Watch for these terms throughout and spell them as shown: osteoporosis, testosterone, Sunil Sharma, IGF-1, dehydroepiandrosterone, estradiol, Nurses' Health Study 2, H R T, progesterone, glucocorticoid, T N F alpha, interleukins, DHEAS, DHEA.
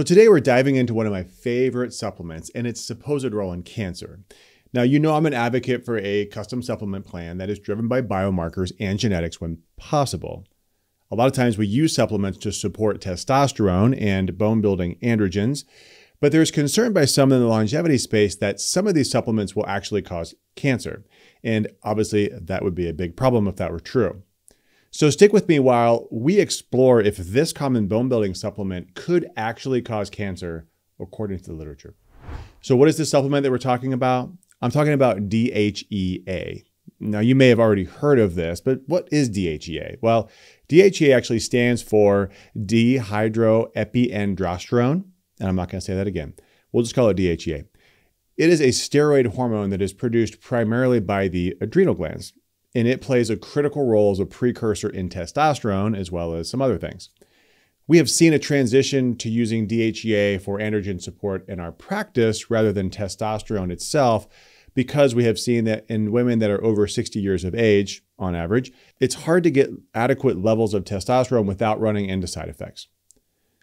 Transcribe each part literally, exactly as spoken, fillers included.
So today we're diving into one of my favorite supplements and its supposed role in cancer. Now, you know I'm an advocate for a custom supplement plan that is driven by biomarkers and genetics when possible. A lot of times we use supplements to support testosterone and bone-building androgens, but there's concern by some in the longevity space that some of these supplements will actually cause cancer. And obviously that would be a big problem if that were true. So stick with me while we explore if this common bone-building supplement could actually cause cancer according to the literature. So what is the supplement that we're talking about? I'm talking about D H E A. Now, you may have already heard of this, but what is D H E A? Well, D H E A actually stands for dehydroepiandrosterone, and I'm not going to say that again. We'll just call it D H E A. It is a steroid hormone that is produced primarily by the adrenal glands, and it plays a critical role as a precursor in testosterone as well as some other things. We have seen a transition to using D H E A for androgen support in our practice rather than testosterone itself, because we have seen that in women that are over sixty years of age, on average, it's hard to get adequate levels of testosterone without running into side effects.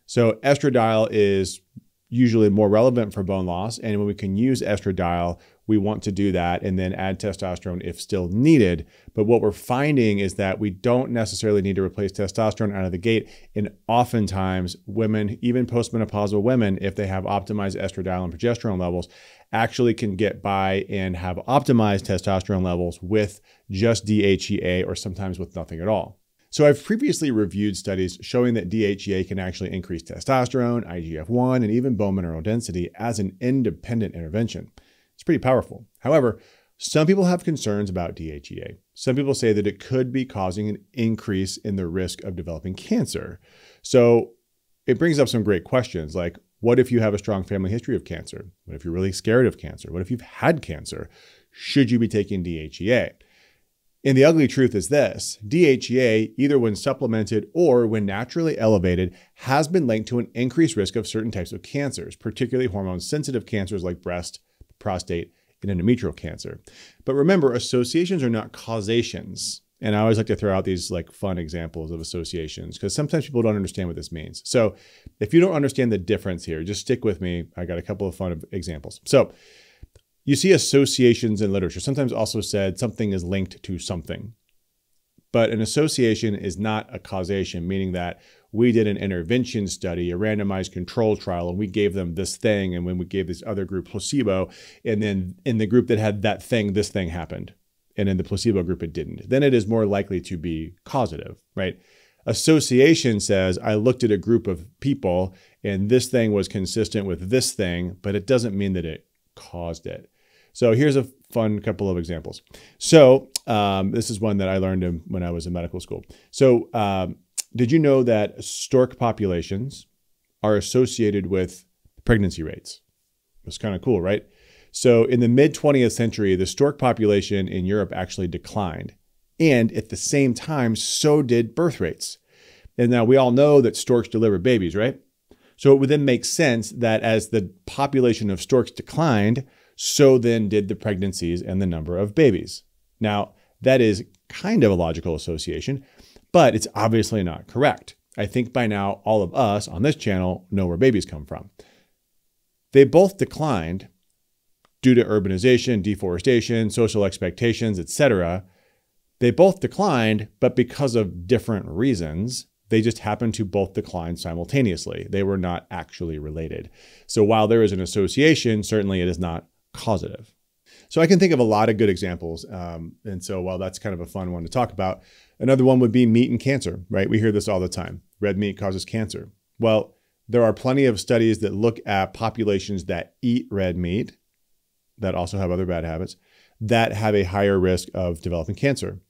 So estradiol is usually more relevant for bone loss, and when we can use estradiol, we want to do that and then add testosterone if still needed. But what we're finding is that we don't necessarily need to replace testosterone out of the gate. And oftentimes women, even postmenopausal women, if they have optimized estradiol and progesterone levels, actually can get by and have optimized testosterone levels with just D H E A or sometimes with nothing at all. So I've previously reviewed studies showing that D H E A can actually increase testosterone, I G F one, and even bone mineral density as an independent intervention. It's pretty powerful. However, some people have concerns about D H E A. Some people say that it could be causing an increase in the risk of developing cancer. So it brings up some great questions like, what if you have a strong family history of cancer? What if you're really scared of cancer? What if you've had cancer? Should you be taking D H E A? And the ugly truth is this: D H E A, either when supplemented or when naturally elevated, has been linked to an increased risk of certain types of cancers, particularly hormone-sensitive cancers like breast, prostate, and endometrial cancer. But remember, associations are not causations. And I always like to throw out these like fun examples of associations because sometimes people don't understand what this means. So if you don't understand the difference here, just stick with me. I got a couple of fun examples. So you see associations in literature, sometimes also said something is linked to something. But an association is not a causation, meaning that we did an intervention study, a randomized control trial, and we gave them this thing. And when we gave this other group placebo, and then in the group that had that thing, this thing happened. And in the placebo group, it didn't. Then it is more likely to be causative, right? Association says, I looked at a group of people and this thing was consistent with this thing, but it doesn't mean that it caused it. So here's a fun couple of examples. So um, this is one that I learned when I was in medical school. So um, did you know that stork populations are associated with pregnancy rates? It's kind of cool, right? So in the mid twentieth century, the stork population in Europe actually declined. And at the same time, so did birth rates. And now we all know that storks deliver babies, right? So it would then make sense that as the population of storks declined, so then did the pregnancies and the number of babies. Now, that is kind of a logical association, but it's obviously not correct. I think by now, all of us on this channel know where babies come from. They both declined due to urbanization, deforestation, social expectations, et cetera. They both declined, but because of different reasons, they just happened to both decline simultaneously. They were not actually related. So while there is an association, certainly it is not causative. So I can think of a lot of good examples. Um, and so while that's kind of a fun one to talk about, another one would be meat and cancer, right? We hear this all the time. Red meat causes cancer. Well, there are plenty of studies that look at populations that eat red meat, that also have other bad habits, that have a higher risk of developing cancer.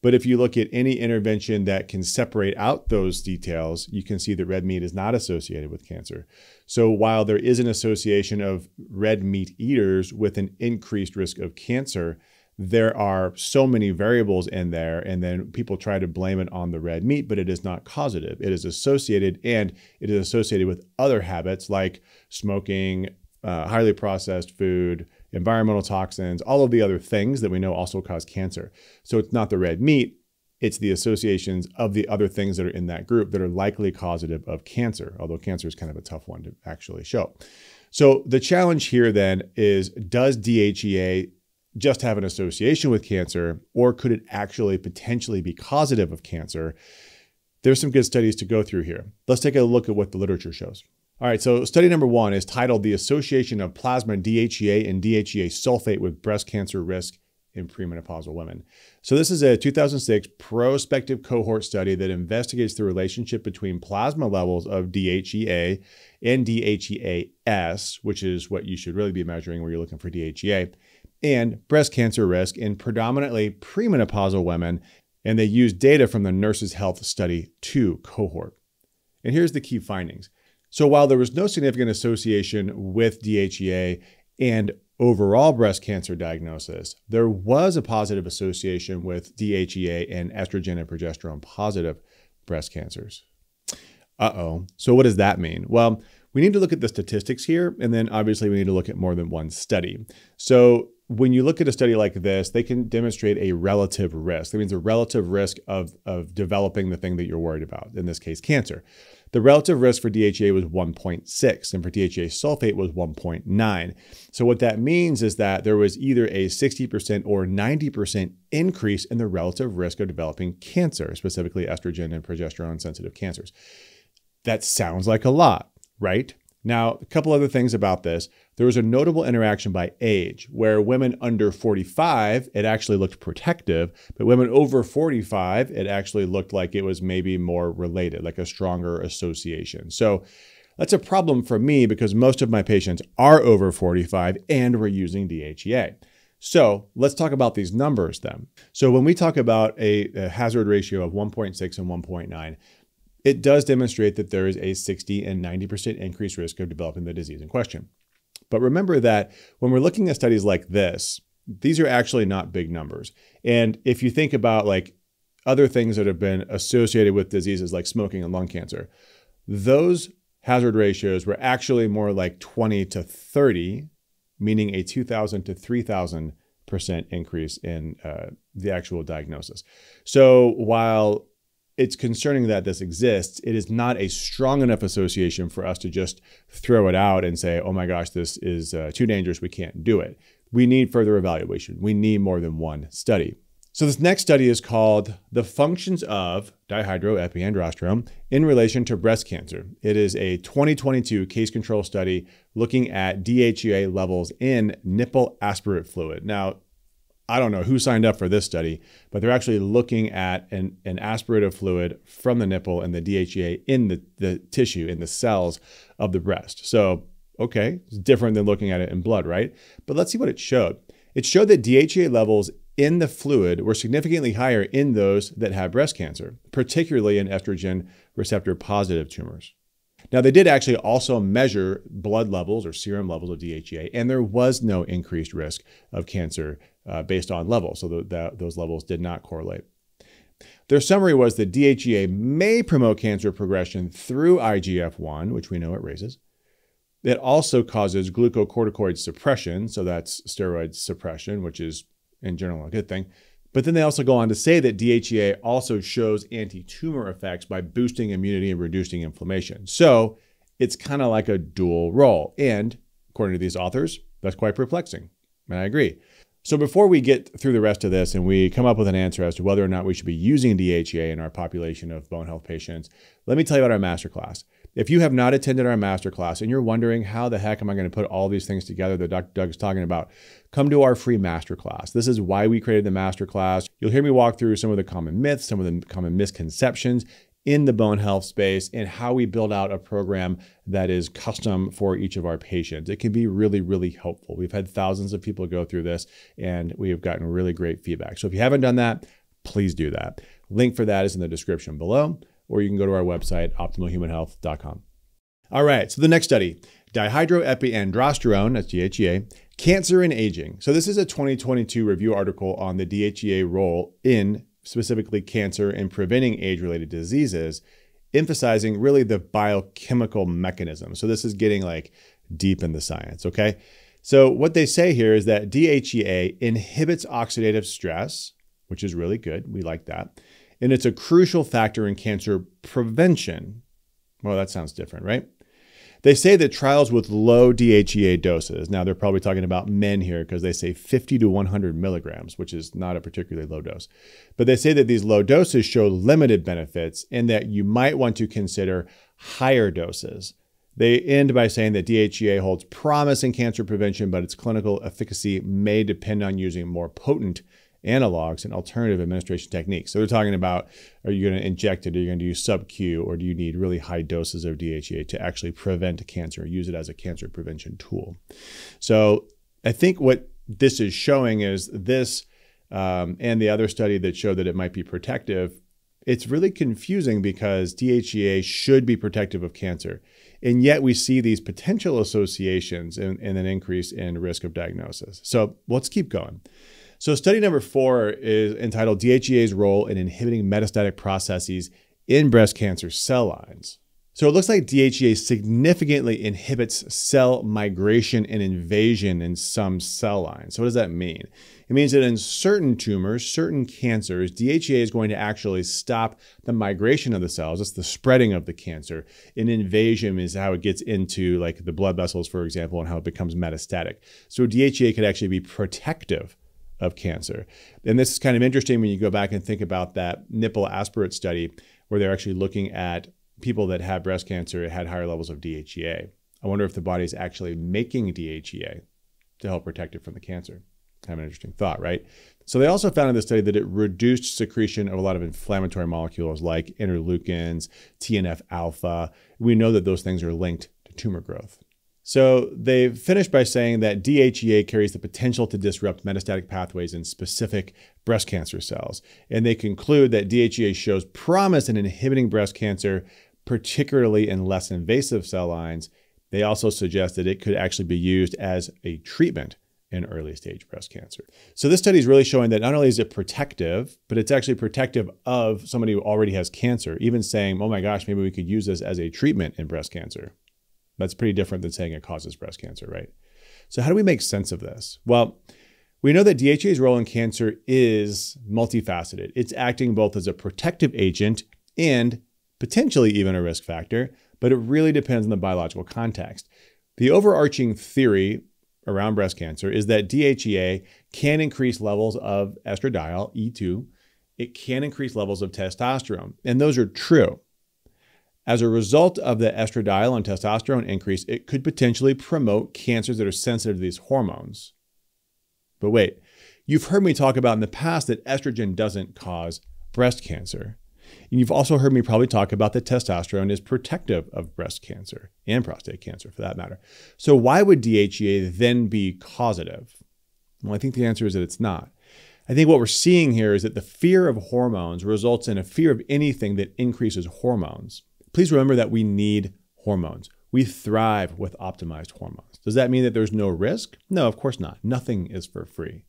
But if you look at any intervention that can separate out those details, you can see that red meat is not associated with cancer. So while there is an association of red meat eaters with an increased risk of cancer, there are so many variables in there, and then people try to blame it on the red meat, but it is not causative. It is associated, and it is associated with other habits like smoking, uh, highly processed food, environmental toxins, all of the other things that we know also cause cancer. So it's not the red meat, It's the associations of the other things that are in that group that are likely causative of cancer, although cancer is kind of a tough one to actually show. So the challenge here then is, does D H E A just have an association with cancer, or could it actually potentially be causative of cancer? There's some good studies to go through here. Let's take a look at what the literature shows. All right, so study number one is titled The Association of Plasma D H E A and D H E A Sulfate with Breast Cancer Risk in Premenopausal Women. So this is a two thousand six prospective cohort study that investigates the relationship between plasma levels of D H E A and D H E A S, which is what you should really be measuring when you're looking for D H E A, and breast cancer risk in predominantly premenopausal women, and they used data from the Nurses' Health Study two cohort. And here's the key findings. So while there was no significant association with D H E A and overall breast cancer diagnosis, there was a positive association with D H E A and estrogen and progesterone positive breast cancers. Uh-oh. So what does that mean? Well, we need to look at the statistics here, and then obviously we need to look at more than one study. So when you look at a study like this, they can demonstrate a relative risk. That means a relative risk of, of developing the thing that you're worried about, in this case, cancer. The relative risk for D H E A was one point six, and for D H E A sulfate was one point nine. So what that means is that there was either a sixty percent or ninety percent increase in the relative risk of developing cancer, specifically estrogen and progesterone-sensitive cancers. That sounds like a lot, right? Now, a couple other things about this. There was a notable interaction by age, where women under forty-five, it actually looked protective, but women over forty-five, it actually looked like it was maybe more related, like a stronger association. So that's a problem for me because most of my patients are over forty-five and were using D H E A. So let's talk about these numbers then. So when we talk about a, a hazard ratio of one point six and one point nine, it does demonstrate that there is a sixty and ninety percent increased risk of developing the disease in question. But remember that when we're looking at studies like this, these are actually not big numbers. And if you think about like other things that have been associated with diseases like smoking and lung cancer, those hazard ratios were actually more like twenty to thirty, meaning a two thousand to three thousand percent increase in uh, the actual diagnosis. So while it's concerning that this exists, it is not a strong enough association for us to just throw it out and say, oh my gosh, this is uh, too dangerous, we can't do it. We need further evaluation. We need more than one study. So this next study is called The Functions of Dehydroepiandrosterone in Relation to Breast Cancer. It is a twenty twenty-two case control study looking at D H E A levels in nipple aspirate fluid. Now, I don't know who signed up for this study, but they're actually looking at an, an aspirative fluid from the nipple and the D H E A in the, the tissue, in the cells of the breast. So, okay, it's different than looking at it in blood, right? But let's see what it showed. It showed that D H E A levels in the fluid were significantly higher in those that have breast cancer, particularly in estrogen receptor positive tumors. Now, they did actually also measure blood levels or serum levels of D H E A, and there was no increased risk of cancer uh, based on levels, so th that those levels did not correlate. Their summary was that D H E A may promote cancer progression through I G F one, which we know it raises. It also causes glucocorticoid suppression, so that's steroid suppression, which is in general a good thing. But then they also go on to say that D H E A also shows anti-tumor effects by boosting immunity and reducing inflammation. So it's kind of like a dual role. And according to these authors, that's quite perplexing. And I agree. So before we get through the rest of this and we come up with an answer as to whether or not we should be using D H E A in our population of bone health patients, let me tell you about our masterclass. If you have not attended our masterclass and you're wondering how the heck am I going to put all these things together that Doctor Doug's talking about, come to our free masterclass. This is why we created the masterclass. You'll hear me walk through some of the common myths, some of the common misconceptions in the bone health space, and how we build out a program that is custom for each of our patients. It can be really, really helpful. We've had thousands of people go through this and we have gotten really great feedback. So if you haven't done that, please do that. Link for that is in the description below, or you can go to our website, optimal human health dot com. All right, so the next study, dehydroepiandrosterone, that's D H E A, cancer and aging. So this is a twenty twenty-two review article on the D H E A role in specifically cancer and preventing age-related diseases, emphasizing really the biochemical mechanism. So this is getting like deep in the science, okay? So what they say here is that D H E A inhibits oxidative stress, which is really good, we like that. and it's a crucial factor in cancer prevention. Well, that sounds different, right? They say that trials with low D H E A doses, now they're probably talking about men here because they say fifty to one hundred milligrams, which is not a particularly low dose. But they say that these low doses show limited benefits and that you might want to consider higher doses. They end by saying that D H E A holds promise in cancer prevention, but its clinical efficacy may depend on using more potent analogs and alternative administration techniques. So they're talking about, are you going to inject it? Are you going to use sub-Q? Or do you need really high doses of D H E A to actually prevent cancer, use it as a cancer prevention tool? So I think what this is showing is this um, and the other study that showed that it might be protective. It's really confusing because D H E A should be protective of cancer. And yet we see these potential associations and, and an increase in risk of diagnosis. So let's keep going. So study number four is entitled D H E A's Role in Inhibiting Metastatic Processes in Breast Cancer Cell Lines. So it looks like D H E A significantly inhibits cell migration and invasion in some cell lines. So what does that mean? It means that in certain tumors, certain cancers, D H E A is going to actually stop the migration of the cells. That's the spreading of the cancer. An invasion is how it gets into like the blood vessels, for example, and how it becomes metastatic. So D H E A could actually be protective of cancer. And this is kind of interesting when you go back and think about that nipple aspirate study where they're actually looking at people that had breast cancer had higher levels of D H E A. I wonder if the body's actually making D H E A to help protect it from the cancer. Kind of an interesting thought, right? So they also found in this study that it reduced secretion of a lot of inflammatory molecules like interleukins, T N F alpha. We know that those things are linked to tumor growth. So they finished by saying that D H E A carries the potential to disrupt metastatic pathways in specific breast cancer cells. And they conclude that D H E A shows promise in inhibiting breast cancer, particularly in less invasive cell lines. They also suggest that it could actually be used as a treatment in early stage breast cancer. So this study is really showing that not only is it protective, but it's actually protective of somebody who already has cancer, even saying, oh my gosh, maybe we could use this as a treatment in breast cancer. That's pretty different than saying it causes breast cancer, right? So how do we make sense of this? Well, we know that D H E A's role in cancer is multifaceted. It's acting both as a protective agent and potentially even a risk factor, but it really depends on the biological context. The overarching theory around breast cancer is that D H E A can increase levels of estradiol, E two. It can increase levels of testosterone, and those are true. As a result of the estradiol and testosterone increase, it could potentially promote cancers that are sensitive to these hormones. But wait, you've heard me talk about in the past that estrogen doesn't cause breast cancer. And you've also heard me probably talk about that testosterone is protective of breast cancer and prostate cancer for that matter. So why would D H E A then be causative? Well, I think the answer is that it's not. I think what we're seeing here is that the fear of hormones results in a fear of anything that increases hormones. Please remember that we need hormones. We thrive with optimized hormones. Does that mean that there's no risk? No, of course not. Nothing is for free.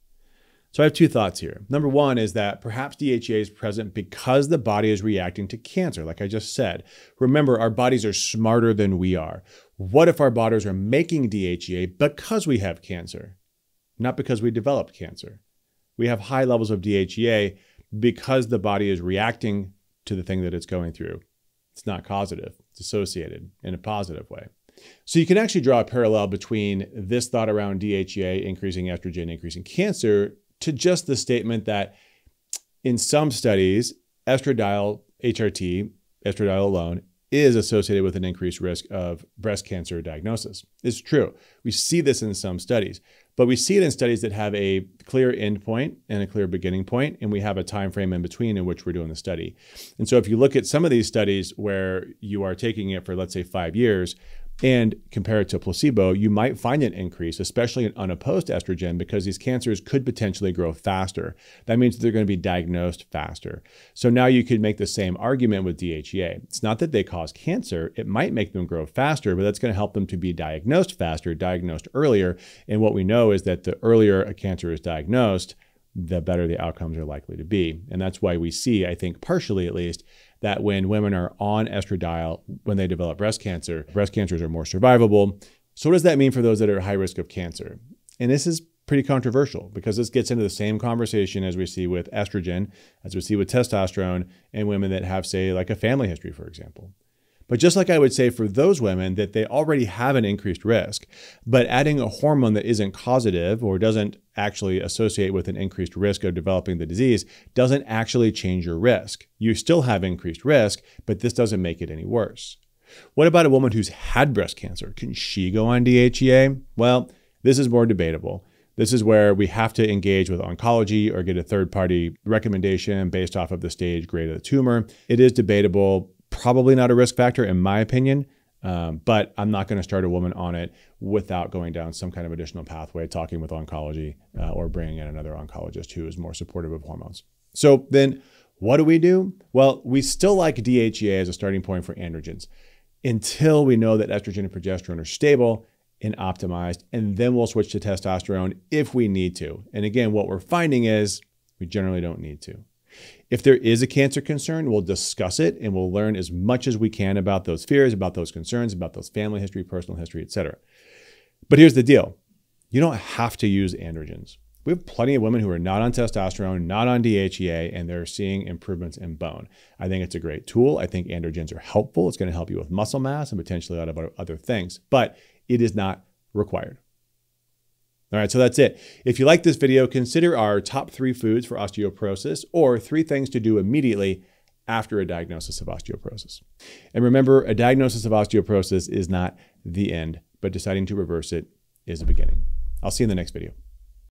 So I have two thoughts here. Number one is that perhaps D H E A is present because the body is reacting to cancer, like I just said. Remember, our bodies are smarter than we are. What if our bodies are making D H E A because we have cancer, not because we developed cancer? We have high levels of D H E A because the body is reacting to the thing that it's going through. It's not causative, it's associated in a positive way. So you can actually draw a parallel between this thought around D H E A, increasing estrogen, increasing cancer, to just the statement that in some studies, estradiol, H R T, estradiol alone, is associated with an increased risk of breast cancer diagnosis. It's true. We see this in some studies, but we see it in studies that have a clear endpoint and a clear beginning point, and we have a time frame in between in which we're doing the study. And so if you look at some of these studies where you are taking it for, let's say, five years and compare it to placebo, you might find an increase, especially in unopposed estrogen, because these cancers could potentially grow faster. That means they're going to be diagnosed faster. So now you could make the same argument with D H E A. It's not that they cause cancer. It might make them grow faster, but that's going to help them to be diagnosed faster, diagnosed earlier. And what we know is that the earlier a cancer is diagnosed, the better the outcomes are likely to be. And that's why we see, I think partially at least, that when women are on estradiol, when they develop breast cancer, breast cancers are more survivable. So what does that mean for those that are at high risk of cancer? And this is pretty controversial because this gets into the same conversation as we see with estrogen, as we see with testosterone in women that have, say, like a family history, for example. But just like I would say for those women that they already have an increased risk, but adding a hormone that isn't causative or doesn't actually associate with an increased risk of developing the disease doesn't actually change your risk. You still have increased risk, but this doesn't make it any worse. What about a woman who's had breast cancer? Can she go on D H E A? Well, this is more debatable. This is where we have to engage with oncology or get a third-party recommendation based off of the stage grade of the tumor. It is debatable. Probably not a risk factor in my opinion, um, but I'm not going to start a woman on it without going down some kind of additional pathway, talking with oncology uh, or bringing in another oncologist who is more supportive of hormones. So then what do we do? Well, we still like D H E A as a starting point for androgens until we know that estrogen and progesterone are stable and optimized, and then we'll switch to testosterone if we need to. And again, what we're finding is we generally don't need to. If there is a cancer concern, we'll discuss it and we'll learn as much as we can about those fears, about those concerns, about those family history, personal history, et cetera. But here's the deal. You don't have to use androgens. We have plenty of women who are not on testosterone, not on D H E A, and they're seeing improvements in bone. I think it's a great tool. I think androgens are helpful. It's going to help you with muscle mass and potentially a lot of other things, but it is not required. All right, so that's it. If you like this video, consider our top three foods for osteoporosis or three things to do immediately after a diagnosis of osteoporosis. And remember, a diagnosis of osteoporosis is not the end, but deciding to reverse it is the beginning. I'll see you in the next video.